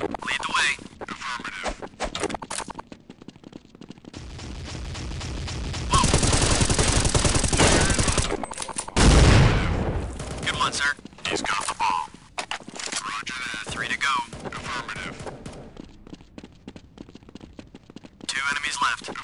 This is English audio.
Lead the way. Affirmative. Affirmative. Good one, sir. He's got the ball. Roger that. 3 to go. Affirmative. 2 enemies left.